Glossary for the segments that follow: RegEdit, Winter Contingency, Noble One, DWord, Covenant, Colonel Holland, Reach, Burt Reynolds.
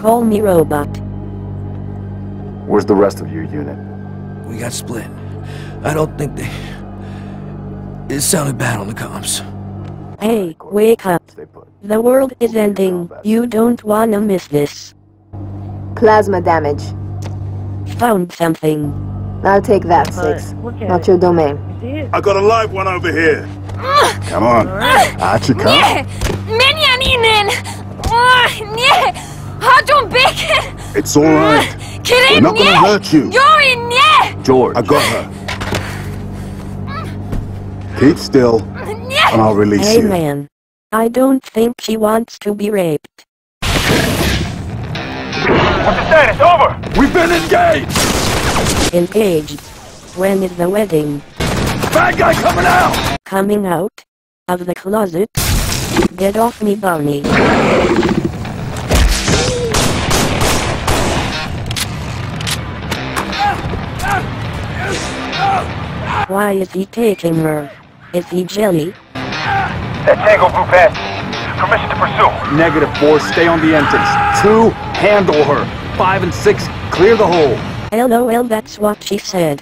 Call me robot. Where's the rest of your unit? We got split. I don't think they... It sounded bad on the comms. Hey, wake up. The world is ending. You don't wanna miss this. Plasma damage. Found something. I'll take that, Six. Not your domain. I got a live one over here. Come on. Out you come. It's alright. We're not gonna hurt you. George, I got her. Keep still, and I'll release you. Hey man, I don't think she wants to be raped. What's the status? Over! We've been engaged! Engaged? When is the wedding? Bad guy coming out! Coming out? Of the closet? Get off me, Barney. Why is he taking her? Is he jelly? That tango blew past me. Permission to pursue. -4, stay on the entrance. 2, handle her. 5 and 6, clear the hole. LOL, that's what she said.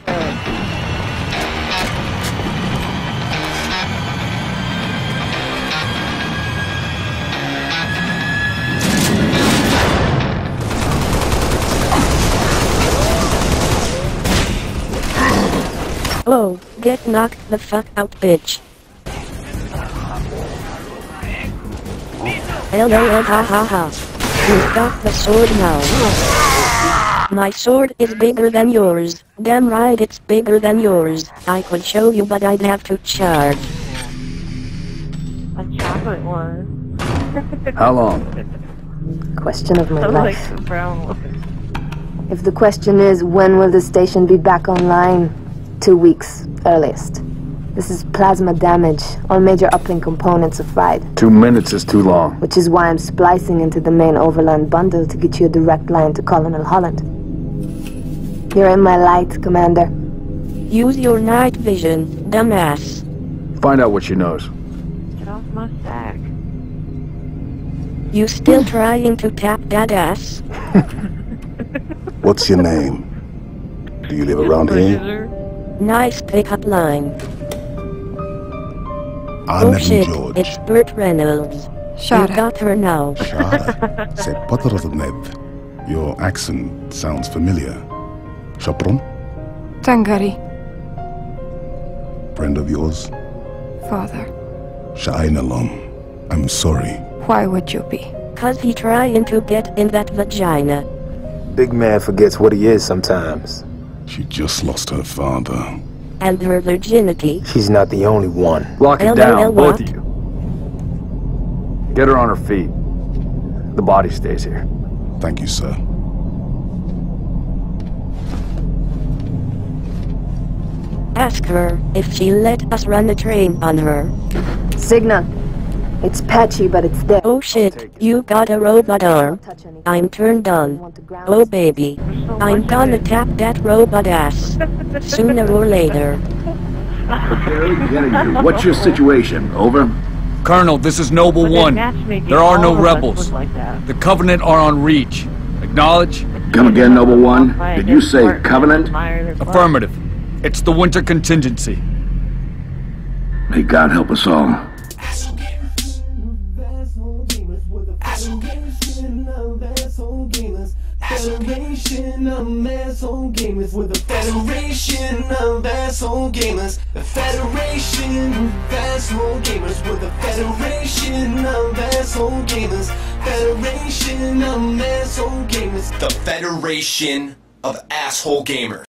Oh, get knocked the fuck out, bitch. LOL, ha ha ha. You've got the sword now. My sword is bigger than yours. Damn right it's bigger than yours. I could show you but I'd have to charge. A chocolate one. How long? Question of my life. Like the brown one. If the question is when will the station be back online? 2 weeks, earliest. This is plasma damage. All major uplink components are fried. 2 minutes is too long. Which is why I'm splicing into the main overland bundle to get you a direct line to Colonel Holland. You're in my light, Commander. Use your night vision, dumbass. Find out what she knows. Get off my sack. You still trying to tap that ass? What's your name? Do you live around here? Nice pickup line. Oh shit, George. It's Burt Reynolds. Shut up. Got her now. Your accent sounds familiar. Shapron? Tangari. Friend of yours? Father. Sha'inalom. I'm sorry. Why would you be? Cause he trying to get in that vagina. Big man forgets what he is sometimes. She just lost her father. And her virginity. She's not the only one. Lock it down, both of you. Get her on her feet. The body stays here. Thank you, sir. Ask her if she let us run the train on her. Signal. It's patchy, but it's there. Oh shit, you got a robot arm. I'm turned on. Oh baby, I'm gonna tap that robot ass. Sooner or later. Okay, what's your situation? Over? Colonel, this is Noble One. There are no rebels. The Covenant are on Reach. Acknowledge? Come again, Noble One. Did you say Covenant? Affirmative. It's the Winter Contingency. May God help us all. Federation of asshole gamers, with a federation of asshole gamers, the federation of asshole gamers, with a federation of asshole gamers, federation of asshole gamers, the federation of asshole gamers.